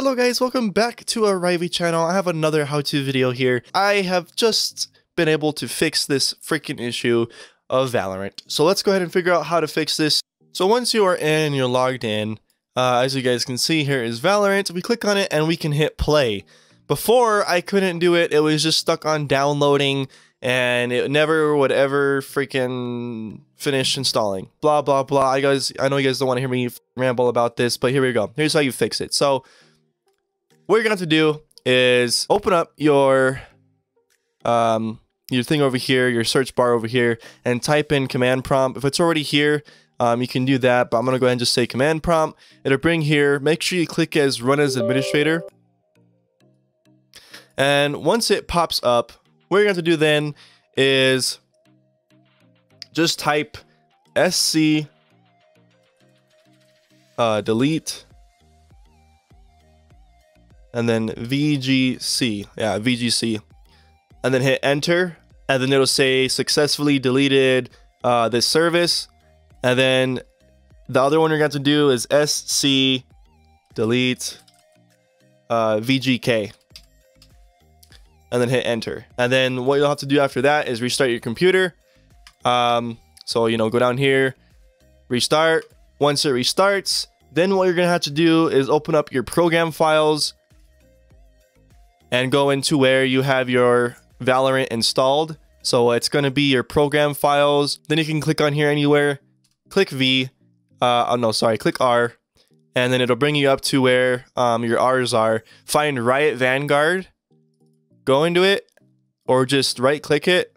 Hello guys, welcome back to Arrivy channel. I have another how-to video here. I have just been able to fix this freaking issue of Valorant. So let's go ahead and figure out how to fix this. So once you are in and you're logged in, as you guys can see, here is Valorant. We click on it and we can hit play. Before, I couldn't do it. It was just stuck on downloading and it never would ever freaking finish installing. Blah, blah, blah. I know you guys don't want to hear me ramble about this, but here we go. Here's how you fix it. So what you're going to have to do is open up your thing over here, your search bar over here, and type in command prompt. If it's already here, you can do that, but I'm going to go ahead and just say command prompt. It'll bring here. Make sure you click as run as administrator. And once it pops up, what you're going to have to do then is just type SC delete. And then VGC, yeah, VGC, and then hit enter, and then it'll say successfully deleted this service. And then the other one you're going to do is SC delete VGK, and then hit enter. And then what you'll have to do after that is restart your computer. So, you know, go down here, restart. Once it restarts, then what you're going to have to do is open up your program files and go into where you have your Valorant installed. So it's going to be your program files. Then you can click on here anywhere. Click V. Click R. And then it'll bring you up to where your R's are. Find Riot Vanguard. Go into it. Or just right click it.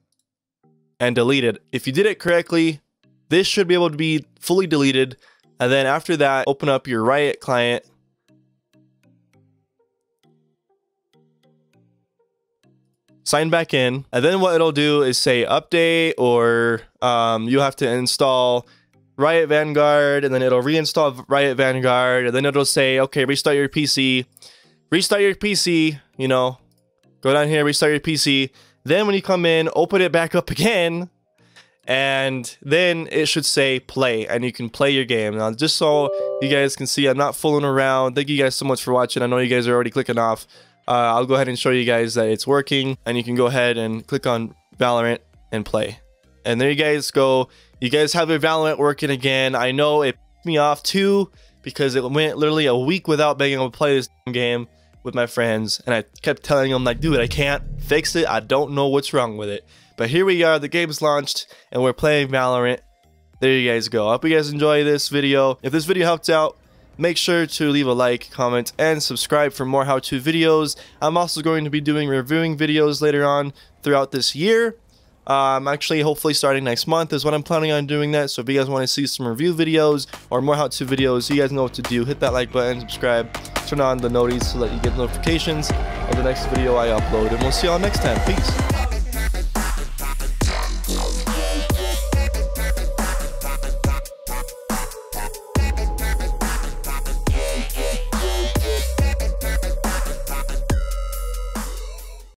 And delete it. If you did it correctly, this should be able to be fully deleted. And then after that, open up your Riot client. Sign back in, and then what it'll do is say update, or you'll have to install Riot Vanguard, and then it'll reinstall Riot Vanguard, and then it'll say, okay, restart your PC, you know, go down here, restart your PC. Then when you come in, open it back up again, and then it should say play, and you can play your game. Now, just so you guys can see, I'm not fooling around. Thank you guys so much for watching. I know you guys are already clicking off. I'll go ahead and show you guys that it's working, and you can go ahead and click on Valorant and play. And there you guys go. You guys have your Valorant working again. I know it pissed me off too, because it went literally a week without being able to play this game with my friends. And I kept telling them, like, dude, I can't fix it. I don't know what's wrong with it. But here we are. The game's launched, and we're playing Valorant. There you guys go. I hope you guys enjoy this video. If this video helped out, make sure to leave a like, comment, and subscribe for more how-to videos. I'm also going to be doing reviewing videos later on throughout this year. Actually, hopefully starting next month is when I'm planning on doing that. So if you guys want to see some review videos or more how-to videos, you guys know what to do. Hit that like button, subscribe, turn on the noties so that you get notifications of the next video I upload. And we'll see y'all next time. Peace.